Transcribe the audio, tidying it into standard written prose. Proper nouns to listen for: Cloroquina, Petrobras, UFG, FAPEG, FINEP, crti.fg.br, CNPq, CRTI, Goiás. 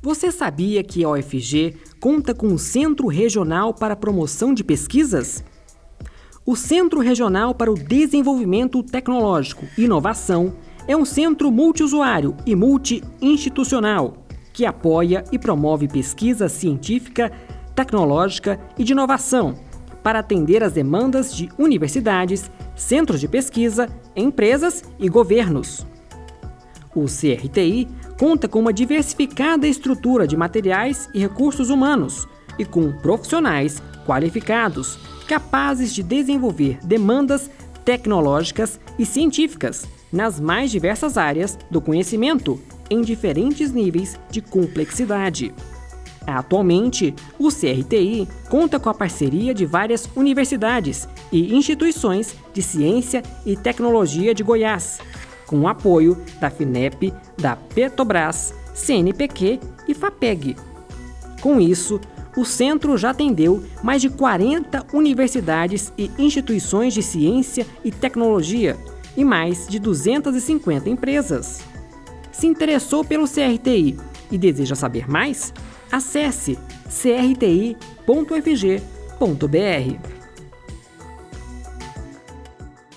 Você sabia que a UFG conta com um Centro Regional para a Promoção de Pesquisas? O Centro Regional para o Desenvolvimento Tecnológico e Inovação é um centro multiusuário e multi-institucional que apoia e promove pesquisa científica, tecnológica e de inovação para atender às demandas de universidades, centros de pesquisa, empresas e governos. O CRTI conta com uma diversificada estrutura de materiais e recursos humanos e com profissionais qualificados, capazes de desenvolver demandas tecnológicas e científicas nas mais diversas áreas do conhecimento, em diferentes níveis de complexidade. Atualmente, o CRTI conta com a parceria de várias universidades e instituições de ciência e tecnologia de Goiás, com o apoio da FINEP, da Petrobras, CNPq e FAPEG. Com isso, o centro já atendeu mais de 40 universidades e instituições de ciência e tecnologia e mais de 250 empresas. Se interessou pelo CRTI e deseja saber mais? Acesse crti.fg.br.